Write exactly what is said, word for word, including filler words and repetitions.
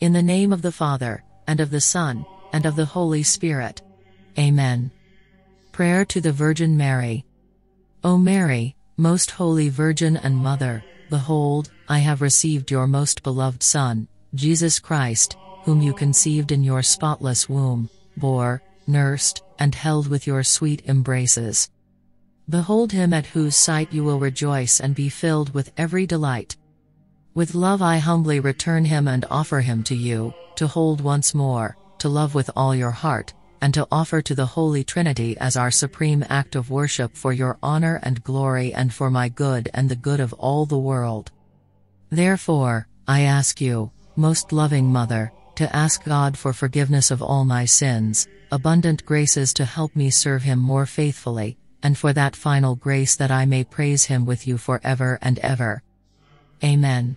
In the name of the Father, and of the Son, and of the Holy Spirit. Amen. Prayer to the Virgin Mary. O Mary, most holy Virgin and Mother, behold, I have received your most beloved Son, Jesus Christ, whom you conceived in your spotless womb, bore, nursed, and held with your sweet embraces. Behold him at whose sight you will rejoice and be filled with every delight. With love I humbly return him and offer him to you, to hold once more, to love with all your heart, and to offer to the Holy Trinity as our supreme act of worship for your honor and glory and for my good and the good of all the world. Therefore, I ask you, most loving Mother, to ask God for forgiveness of all my sins, abundant graces to help me serve him more faithfully, and for that final grace that I may praise him with you forever and ever. Amen.